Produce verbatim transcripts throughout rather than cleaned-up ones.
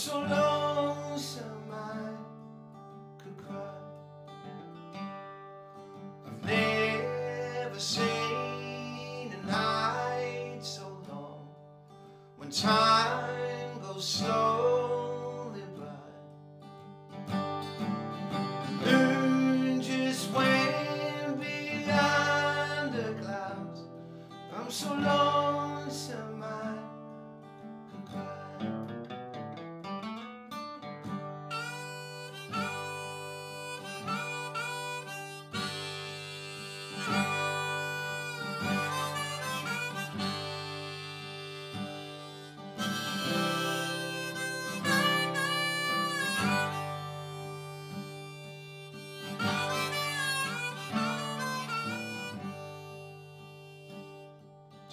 so lonesome I could cry. I've never seen a night so long, when time goes slowly by. The moon just went behind the clouds. I'm so lonesome I could cry.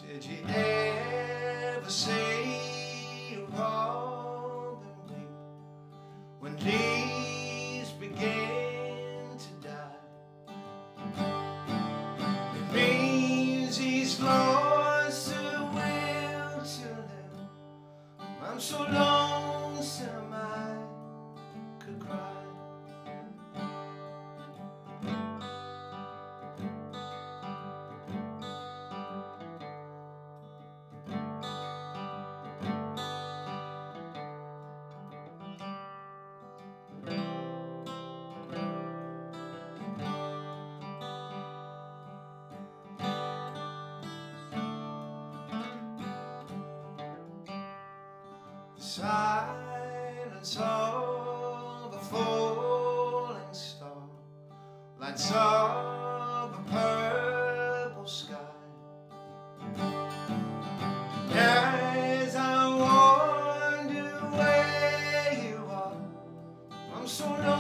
Did you ever see a robin weep when leaves began to die? It means he's lost the will to live. I'm so lonesome I could cry. Silence of a falling star, lights of a purple sky. As I wander where you are, I'm so lonely.